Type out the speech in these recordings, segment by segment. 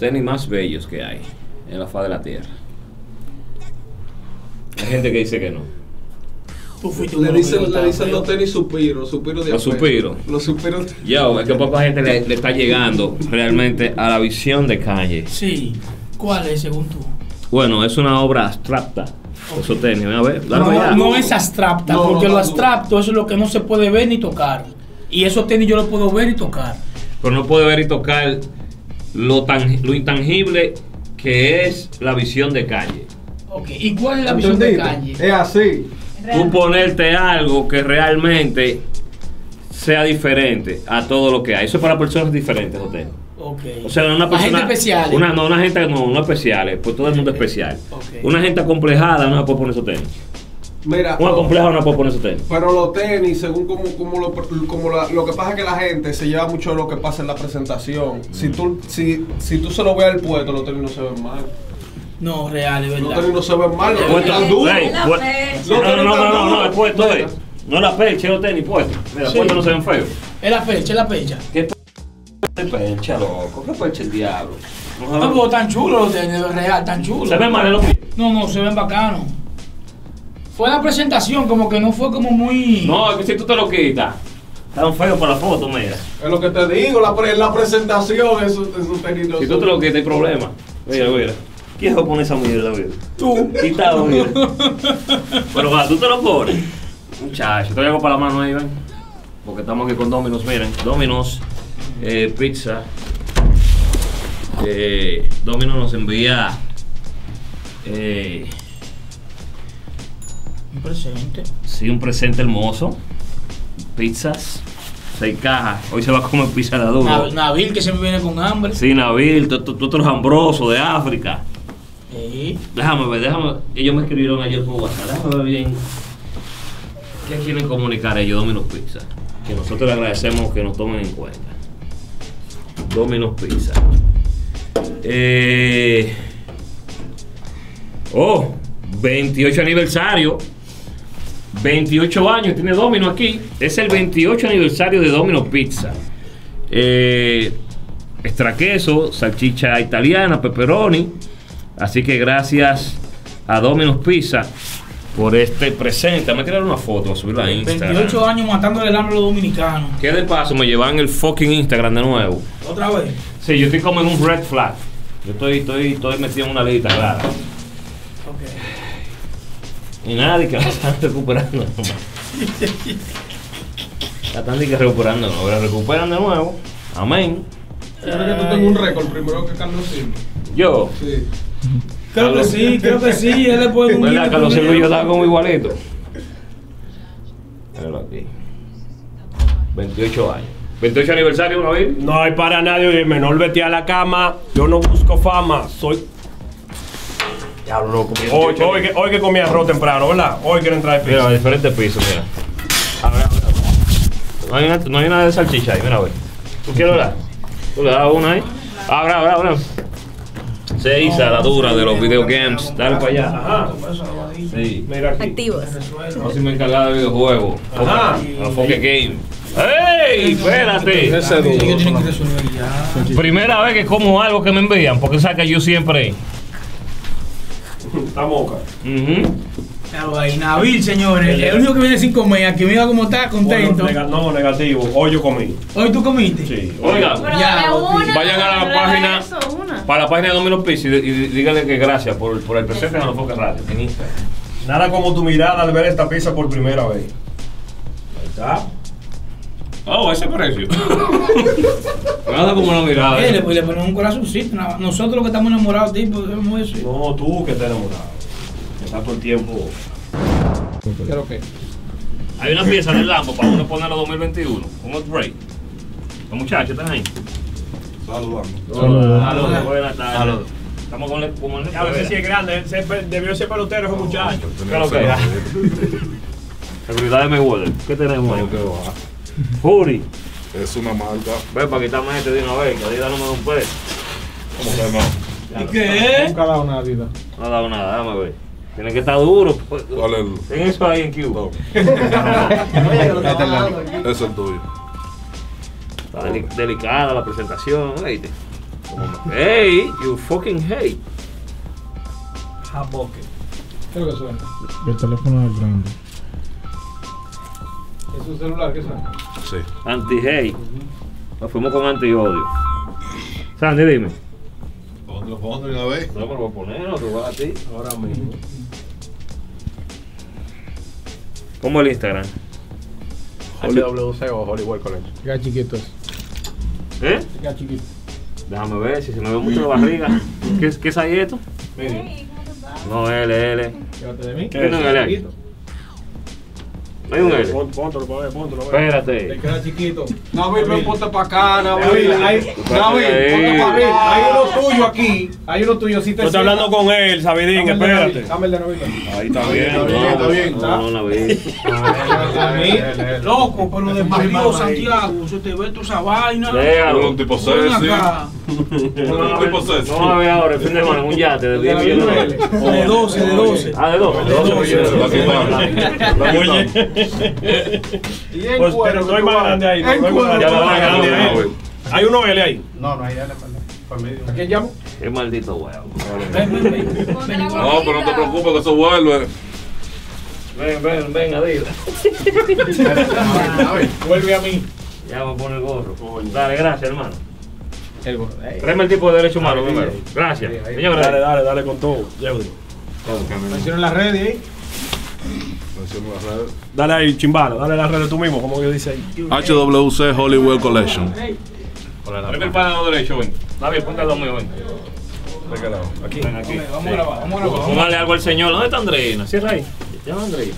tenis más bellos que hay en la faz de la tierra. Hay gente que dice que no. Le dicen los tenis suspiros de afuera. Los suspiros. Es que poca gente le está llegando realmente a la visión de Kanye. Sí. ¿Cuál es según tú? Bueno, es una obra abstracta. Okay. Esos tenis, a ver. No es abstracta, porque lo abstracto es lo que no se puede ver ni tocar. Y esos tenis yo los puedo ver y tocar. Pero no puedo ver y tocar lo intangible que es la visión de Kanye. Ok, ¿y cuál es la visión de Kanye? Es así. Tú ponerte algo que realmente sea diferente a todo lo que hay. Eso es para personas diferentes, José. Okay. O sea, una persona. Gente especial. No especiales, pues todo el mundo especial. Okay. Una gente acomplejada no puede poner esos tenis. Mira, una compleja no puede poner esos tenis. Pero los tenis, según lo que pasa es que la gente se lleva mucho lo que pasa en la presentación. Si tú se lo ves al puesto, los tenis no se ven mal. No, real, es verdad. Los tenis no se ven mal, los tenis tan duros. No, el puesto es. No la percha, los tenis puestos. Los puestos no se ven feos. Es la percha. ¿Qué percha, loco? ¿Qué percha el diablo? No, pero tan chulos los tenis, real, tan chulos. ¿Se ven mal en los pies? No, se ven bacanos. Fue la presentación, como que no fue como muy... No, es que si tú te lo quitas, está un feo para la foto, mira. Es lo que te digo, la presentación es un tenis. Si tú te lo quitas, hay problema. Mira. ¿Quién se pone esa mierda, mira? Tú. Quitado, mira. Pero va, tú te lo pones. Muchacho, te lo hago para la mano ahí, ven. Porque estamos aquí con Domino's, miren. Domino's Pizza. Domino's nos envía... un presente. Sí, un presente hermoso. Pizzas. 6 cajas. Hoy se va a comer pizza de adulto. Nabil, que se me viene con hambre. Sí, Nabil, tú otros hambrosos de África. Sí. Déjame ver. Ellos me escribieron ayer por WhatsApp. Déjame ver bien. ¿Qué quieren comunicar ellos? Domino's Pizza. Que nosotros le agradecemos que nos tomen en cuenta. Domino's Pizza. Oh, 28 aniversario. 28 años tiene Domino's aquí. Es el 28 aniversario de Domino's Pizza. Extra queso, salchicha italiana, pepperoni. Así que gracias a Domino's Pizza por este presente. Me tiraron una foto, subirla a Instagram. 28 años matando el hambre a los dominicanos. Que de paso me llevan el fucking Instagram de nuevo. ¿Otra vez? Sí, yo estoy como en un red flag. Yo estoy metido en una lista clara. Ok. Y nadie que la están recuperando. La están recuperando, no, pero recuperan de nuevo. Amén. Yo creo que tú tengo un récord primero que Carlos Silva. ¿Yo? Sí. Creo que sí. Él le puede un hito. Carlos Silva y yo estaba como igualito. Míralo aquí. 28 años. 28 aniversario, ¿no ves? No hay para nadie. Menor, vete a la cama. Yo no busco fama. Soy... Hoy que comí arroz temprano, ¿verdad? Hoy quiero entrar al piso. Mira, diferentes pisos, mira. A ver. No hay nada de salchicha ahí, mira, güey. ¿Tú quieres hablar? Tú le das una ahí. Abra. Seiza, la dura de los videogames. Dale para allá. Ajá. Sí. Mira aquí. Activos. No, si me encargaba de videojuegos. Ajá. Alofoke Game. ¡Ey! Espérate. Primera vez que como algo que me envían, porque saca yo siempre. Está moca. Claro, ahí Nabil, señores. El único que viene sin comer, aquí mira cómo está, contento. No, negativo. Hoy yo comí. ¿Hoy tú comiste? Sí. Oiga, vayan a la página. Para la página de Domino's Pizza y díganle que gracias por el presente en Alofoke Radio. En Instagram. Nada como tu mirada al ver esta pizza por primera vez. Ahí está. Oh, ese precio. Nada como la mirada. Pues le ponemos un corazoncito. Nosotros que estamos enamorados, tipo, debemos decir. No, tú que estás enamorado. Que estás todo el tiempo. Creo que. Hay una pieza del Lambo para uno ponerlo 2021. Un upgrade. Los muchachos están ahí. Saludos. Saludos. Buenas tardes. Estamos con el. A ver si es grande. Debió ser pelotero ese muchacho. Claro que. Seguridad de Mayweather. ¿Qué tenemos ahí? Fury. Es una marca. Ven para quitarme este de una vez, que Adidas no me da un peso. ¿Cómo que no? ¿Y qué? Nunca ha dado nada, Adidas. No ha dado nada, dame ver. Tiene que estar duro. Ten eso ahí en Cuba. Eso es tuyo. Está delicada la presentación, oíste. Hey, you fucking hey. Jaboque. ¿Qué es lo que suena? El teléfono es grande. ¿Es un celular que suena? Sí. Anti-hey. Nos fuimos con anti-odio. Sandy, dime. Otro fondo de una vez. No, me lo voy a poner, otro va a ti. Ahora mismo. ¿Cómo el Instagram? HWC o Hollywood Collection. Gachiquitos. ¿Eh? Gachiquitos. Déjame ver si se me ve mucho la barriga. ¿Qué es ahí esto? Hey, no, L. Llévate de mí. ¿Qué no es L? No hay un L. Póntelo, espérate. Te queda chiquito. Nabil, ven, ponte para acá, Nabil. Nabil, ponte para mí. Hay uno tuyo aquí. Hay uno tuyo, si te... Yo estoy hablando con él, Sabidín, espérate. Dame el de Nabil. Ahí está bien, está bien. No, Nabil. Loco, pero desmayo, Santiago. Se te ve tu esa vaina. Un tipo serio, sí. No, a ver ahora, el fin de semana, un yate de 10 millones de dólares. De 12, de 12. Ah, de 12. De 12 millones. Pues, pero no hay más grande ahí. Hay uno L ahí. No hay L para medio. ¿A quién llamo? Qué maldito huevo. No, pero no te preocupes que eso vuelve. Ven, adiós. Vuelve a mí. Ya voy a poner el gorro. Dale, gracias, hermano. Tráeme el tipo de derecho humano primero. Gracias. Dale con todo. Menciona en las redes ahí. Dale ahí, chimbalo, dale las redes tú mismo, como que dice ahí. HWC Hollywood Collection. Dame el panadero derecho, ven. David, ponte al lado mío, ven. ¿De qué lado? Aquí. Ven, aquí. Vamos a grabar. Póngale algo al señor. ¿Dónde está Andreina? Cierra ahí. Llama a Andreina.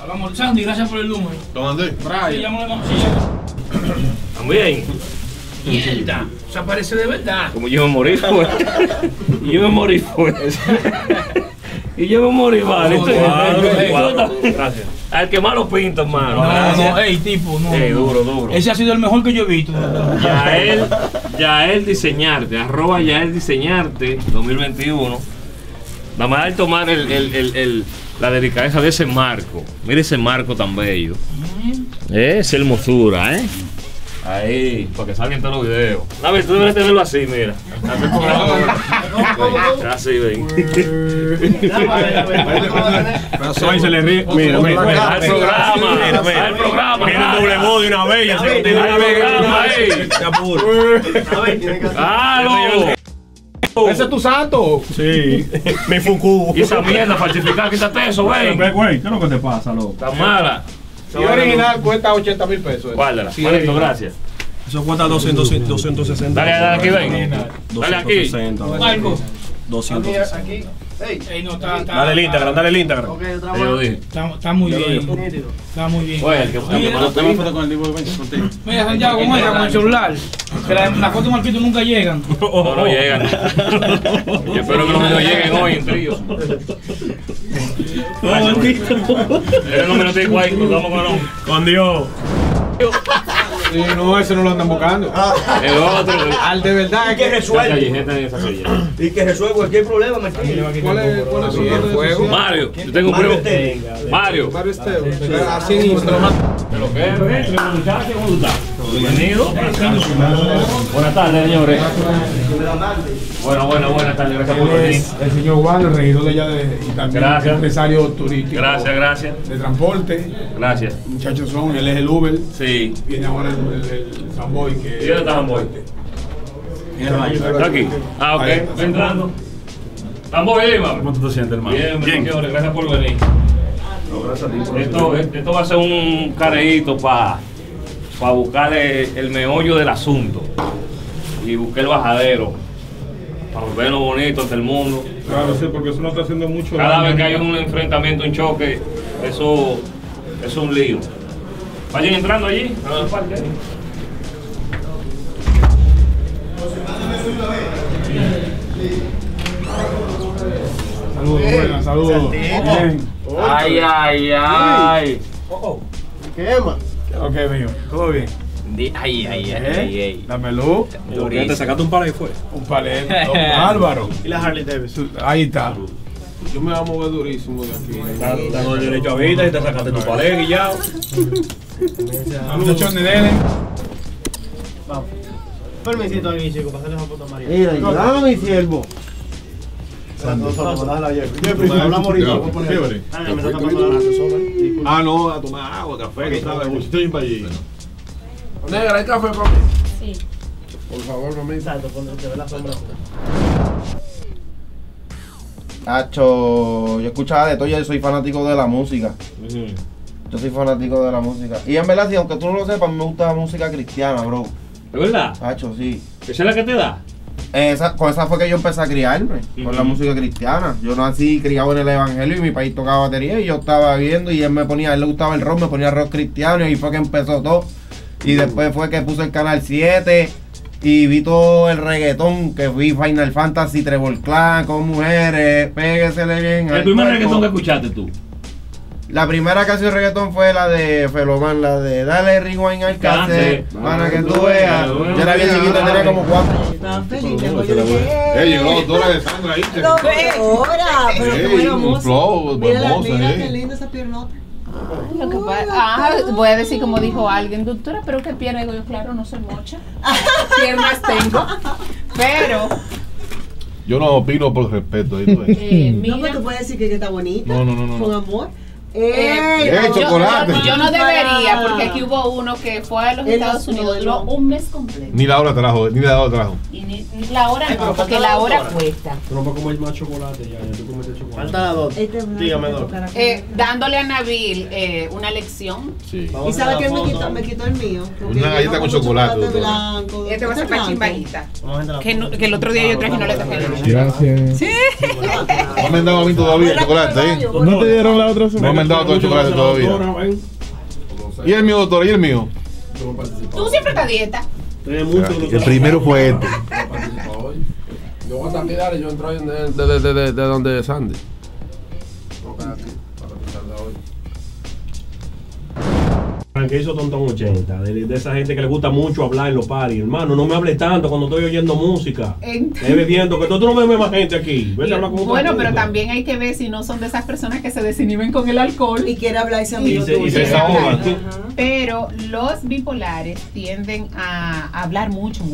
Hablamos, Sandy, gracias por el número. Don Andrés. Brian. Llámale la muchacha. También. Mierda. Se aparece de verdad. Como yo me morí, güey. Y yo me morí, vale. Gracias. Al que más lo pinta, hermano. No, ey, tipo, no. Ey, duro. Ese ha sido el mejor que yo he visto. Yael Diseñarte, @ Yael Diseñarte 2021. Nada más al tomar la delicadeza de ese marco. Mira ese marco tan bello. Es hermosura, ¿eh? Ahí, para que salgan todos los videos. A ver, tú debes tenerlo así, mira. Así, ven. Ahí se le ríe. Mira. Al programa. Tiene un doble voz de una vez. Al programa. Ese es tu santo. Sí. Me funcú. Y esa mierda falsificada, quítate eso, güey. Güey, ¿qué es lo que te pasa, loco? Está mala. Y original cuesta 80 mil pesos. Guárdala, sí, gracias. Eso cuesta 260. Dale aquí, ven. 260. Marco. 260. Aquí. Ey, no, está. Dale el Instagram. Ok, otra vez. Está muy bien. Está muy bien. Oye, el que mandó foto con el tipo de ventas contigo. Mira, Santiago, ¿cómo era con el celular? Que las fotos de Marquito nunca llegan. No llegan. Yo espero que los videos lleguen hoy en trío. No me lo tengo guay, nos vamos con Dios. No, ese no lo andan buscando. El otro. Al de verdad es que resuelve. Y que resuelve cualquier problema, me ¿Cuál es el juego? Mario. Yo tengo un primo. Mario Esteban. Así es nuestro más. Pero qué bienvenido. Buenas tardes, señores. Buenas tardes. Gracias por venir. El señor Juan, el regidor de allá y también empresario turístico. Gracias. De transporte. Gracias. Muchachos son, él es el Uber. Sí. Viene ahora el Samboy. ¿Y dónde está Samboy? Está aquí. Ah, ok. Está entrando. Samboy, ¿eh? ¿Cómo tú te sientes, hermano? Bien, señores. Gracias por venir. Gracias a ti. Esto va a ser un careíto para buscar el meollo del asunto y buscar el bajadero para volvernos bonitos ante el mundo. Claro, sí, porque eso no está haciendo mucho. Cada vez que hay un enfrentamiento, un choque, eso es un lío. Vayan entrando allí, a la parte. Saludos, buenas, saludos. Ay. ¿Qué más? Ok, mío, todo bien. Ay. Dame luz. Te sacaste un palé y fue. Un palé, Álvaro. Y la Harley Davison. Ahí está. Yo me voy a mover durísimo de aquí. Está con el derecho a vida y te sacaste tu palé y ya. Saludos, Chon de Nene. Vamos. Permisito aquí, chicos, para hacerle esa puta María. Mira, ayúdame, mi siervo. Ah, no, a tomar agua, café, que sabes, un para allí. Negra, ¿hay café para mí? Sí. Por favor, mami. Exacto, te ve la sombra. Nacho, yo escuchaba de todo, yo soy fanático de la música. Yo soy fanático de la música. Y en verdad, si aunque tú no lo sepas, me gusta la música cristiana, bro. ¿Es verdad? Nacho, sí. ¿Esa es la que te da? Con esa fue que yo empecé a criarme, con la música cristiana. Yo nací criado en el evangelio y mi país tocaba batería y yo estaba viendo y él me ponía, a él le gustaba el rock, me ponía rock cristiano y fue que empezó todo. Y después fue que puse el canal 7 y vi todo el reggaetón, que vi Final Fantasy, Trevor Clan, con mujeres, péguesele bien. ¿El primer reggaetón que escuchaste tú? La primera canción de reggaetón fue la de Feloman, la de Dale Rewind al Cáncer, para que tú veas. Yo era bien chiquito, tenía como 4. Llegó Dora de Sandra ahí. No, Dora, pero qué bueno, mozo. Mira qué linda esa piernota. Lo que pasa, voy a decir como dijo alguien, doctora, pero que pierna, digo yo, claro, no soy mocha. Piernas tengo, pero... Yo no opino por respeto. No, pero tú puedes decir que está bonita, con amor. Chocolate. Yo no debería, porque aquí hubo uno que fue a los Estados Unidos, duró un mes completo. Ni la hora trajo, ni la hora trajo. Y ni la hora no, porque la hora cuesta. Pero no va a comer más chocolate, ya tú comiste chocolate. Falta la dos. Dígame dos. Dándole a Nabil una lección. Sí. ¿Y sabes qué me quitó el mío? Una galleta con chocolate blanco. Este va a ser para chimbaguita. Que el otro día yo traje y no le traje nada. Gracias. Sí. No me han dado a mí todavía el chocolate. ¿No te dieron la otra semana? No, todo el chocolate todavía. ¿Y el mío, doctora? ¿Y el mío? Tú siempre estás dieta. El primero fue este. Yo voy a San y yo entro desde donde Sandy. Que hizo Tontón 80, de esa gente que le gusta mucho hablar en los parties, hermano, no me hable tanto cuando estoy oyendo música, estoy bebiendo, que tú no me ves más gente aquí, vete a hablar con bueno, pero también hay que ver si no son de esas personas que se desinhiben con el alcohol y quiere hablar ese amigo y se desahogan. Pero los bipolares tienden a hablar mucho,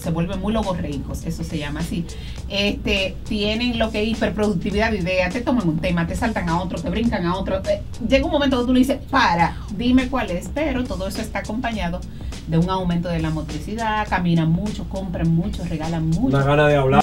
se vuelven muy logorreicos, eso se llama así, tienen lo que es hiperproductividad de idea, te toman un tema, te saltan a otro, te brincan a otro, llega un momento que tú le dices, para, dime cuál. Pero todo eso está acompañado de un aumento de la motricidad, caminan mucho, compran mucho, regalan mucho. Una gana de hablar.